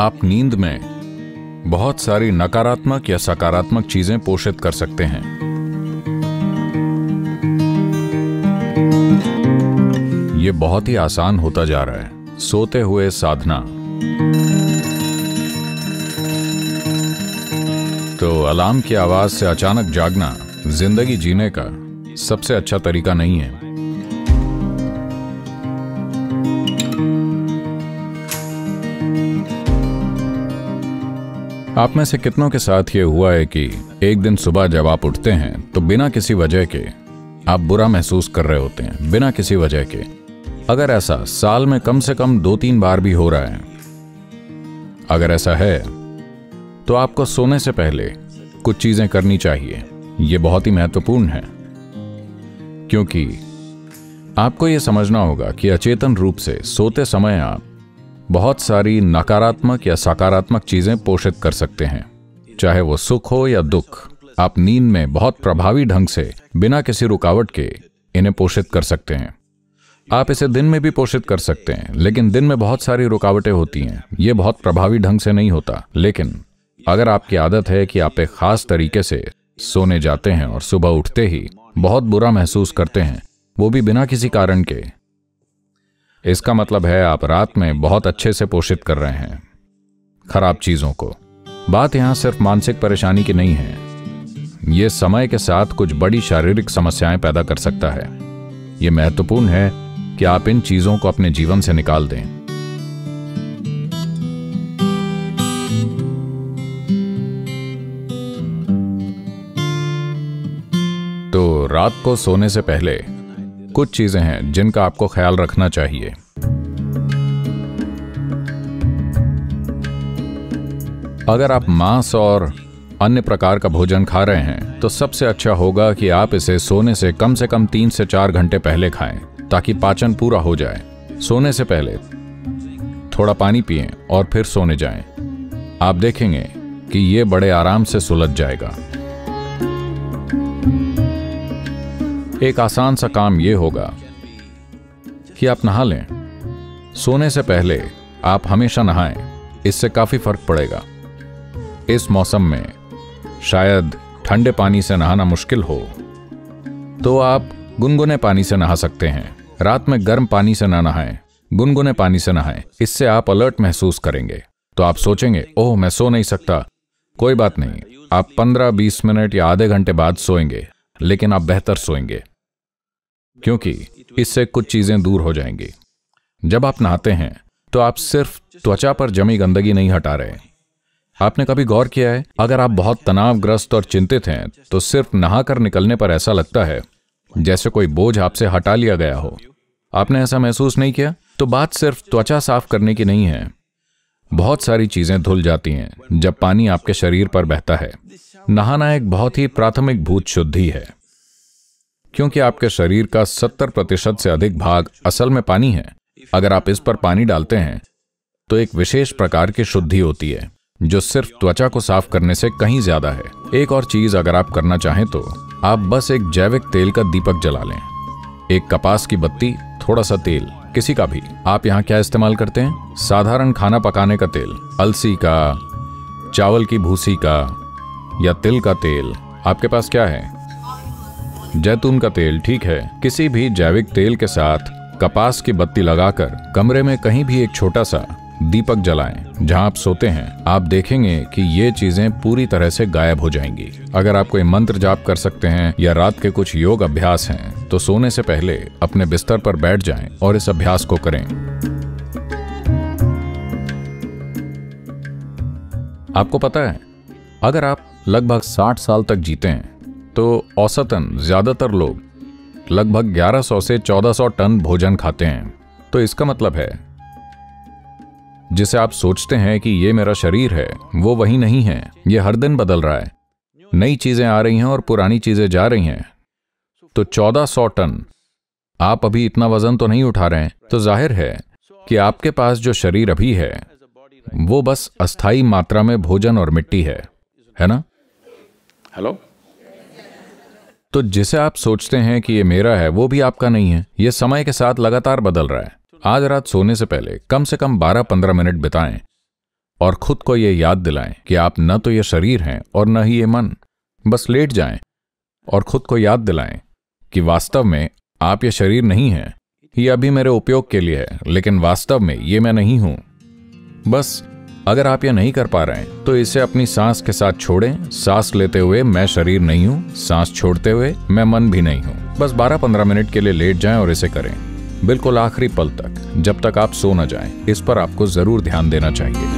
आप नींद में बहुत सारी नकारात्मक या सकारात्मक चीजें पोषित कर सकते हैं। ये बहुत ही आसान होता जा रहा है। सोते हुए साधना। तो अलार्म की आवाज से अचानक जागना जिंदगी जीने का सबसे अच्छा तरीका नहीं है। आप में से कितनों के साथ ये हुआ है कि एक दिन सुबह जब आप उठते हैं तो बिना किसी वजह के आप बुरा महसूस कर रहे होते हैं, बिना किसी वजह के। अगर ऐसा साल में कम से कम 2-3 बार भी हो रहा है, अगर ऐसा है तो आपको सोने से पहले कुछ चीजें करनी चाहिए। ये बहुत ही महत्वपूर्ण है, क्योंकि आपको यह समझना होगा कि अचेतन रूप से सोते समय आप बहुत सारी नकारात्मक या सकारात्मक चीजें पोषित कर सकते हैं, चाहे वो सुख हो या दुख। आप नींद में बहुत प्रभावी ढंग से बिना किसी रुकावट के इन्हें पोषित कर सकते हैं। आप इसे दिन में भी पोषित कर सकते हैं, लेकिन दिन में बहुत सारी रुकावटें होती हैं, ये बहुत प्रभावी ढंग से नहीं होता। लेकिन अगर आपकी आदत है कि आप एक खास तरीके से सोने जाते हैं और सुबह उठते ही बहुत बुरा महसूस करते हैं, वो भी बिना किसी कारण के, इसका मतलब है आप रात में बहुत अच्छे से पोषित कर रहे हैं खराब चीजों को। बात यहां सिर्फ मानसिक परेशानी की नहीं है, ये समय के साथ कुछ बड़ी शारीरिक समस्याएं पैदा कर सकता है। ये महत्वपूर्ण है कि आप इन चीजों को अपने जीवन से निकाल दें। तो रात को सोने से पहले कुछ चीजें हैं जिनका आपको ख्याल रखना चाहिए। अगर आप मांस और अन्य प्रकार का भोजन खा रहे हैं तो सबसे अच्छा होगा कि आप इसे सोने से कम 3 से 4 घंटे पहले खाएं, ताकि पाचन पूरा हो जाए। सोने से पहले थोड़ा पानी पिएं और फिर सोने जाएं। आप देखेंगे कि ये बड़े आराम से सुलझ जाएगा। एक आसान सा काम यह होगा कि आप नहा लें। सोने से पहले आप हमेशा नहाएं, इससे काफी फर्क पड़ेगा। इस मौसम में शायद ठंडे पानी से नहाना मुश्किल हो, तो आप गुनगुने पानी से नहा सकते हैं। रात में गर्म पानी से ना नहाएं, गुनगुने पानी से नहाएं। इससे आप अलर्ट महसूस करेंगे। तो आप सोचेंगे, ओह मैं सो नहीं सकता। कोई बात नहीं, आप 15-20 मिनट या आधे घंटे बाद सोएंगे, लेकिन आप बेहतर सोएंगे, क्योंकि इससे कुछ चीजें दूर हो जाएंगी। जब आप नहाते हैं तो आप सिर्फ त्वचा पर जमी गंदगी नहीं हटा रहे। आपने कभी गौर किया है, अगर आप बहुत तनावग्रस्त और चिंतित हैं तो सिर्फ नहाकर निकलने पर ऐसा लगता है जैसे कोई बोझ आपसे हटा लिया गया हो। आपने ऐसा महसूस नहीं किया? तो बात सिर्फ त्वचा साफ करने की नहीं है। बहुत सारी चीजें धुल जाती हैं जब पानी आपके शरीर पर बहता है। नहाना एक बहुत ही प्राथमिक भूत शुद्धि है, क्योंकि आपके शरीर का 70% से अधिक भाग असल में पानी है। अगर आप इस पर पानी डालते हैं तो एक विशेष प्रकार की शुद्धि होती है, जो सिर्फ त्वचा को साफ करने से कहीं ज्यादा है। एक और चीज अगर आप करना चाहें तो आप बस एक जैविक तेल का दीपक जला लें, एक कपास की बत्ती, थोड़ा सा तेल, किसी का भी। आप यहाँ क्या इस्तेमाल करते हैं? साधारण खाना पकाने का तेल, अलसी का, चावल की भूसी का या तिल का तेल। आपके पास क्या है? जैतून का तेल, ठीक है। किसी भी जैविक तेल के साथ कपास की बत्ती लगाकर कमरे में कहीं भी एक छोटा सा दीपक जलाएं जहां आप सोते हैं। आप देखेंगे कि ये चीजें पूरी तरह से गायब हो जाएंगी। अगर आप कोई मंत्र जाप कर सकते हैं या रात के कुछ योग अभ्यास हैं, तो सोने से पहले अपने बिस्तर पर बैठ जाएं और इस अभ्यास को करें। आपको पता है, अगर आप लगभग 60 साल तक जीते हैं तो औसतन ज्यादातर लोग लगभग 1100 से 1400 टन भोजन खाते हैं। तो इसका मतलब है, जिसे आप सोचते हैं कि ये मेरा शरीर है, वो वही नहीं है। ये हर दिन बदल रहा है, नई चीजें आ रही हैं और पुरानी चीजें जा रही हैं। तो 1400 टन, आप अभी इतना वजन तो नहीं उठा रहे हैं, तो जाहिर है कि आपके पास जो शरीर अभी है वो बस अस्थाई मात्रा में भोजन और मिट्टी है ना? हेलो। तो जिसे आप सोचते हैं कि ये मेरा है, वो भी आपका नहीं है। ये समय के साथ लगातार बदल रहा है। आज रात सोने से पहले कम से कम 12-15 मिनट बिताएं और खुद को ये याद दिलाएं कि आप न तो ये शरीर हैं और न ही ये मन। बस लेट जाएं और खुद को याद दिलाएं कि वास्तव में आप ये शरीर नहीं हैं, ये अभी मेरे उपयोग के लिए है, लेकिन वास्तव में ये मैं नहीं हूं। बस अगर आप ये नहीं कर पा रहे हैं तो इसे अपनी सांस के साथ छोड़ें। सांस लेते हुए मैं शरीर नहीं हूं, सांस छोड़ते हुए मैं मन भी नहीं हूं। बस 12-15 मिनट के लिए लेट जाएं और इसे करें, बिल्कुल आखिरी पल तक, जब तक आप सो न जाएं। इस पर आपको जरूर ध्यान देना चाहिए।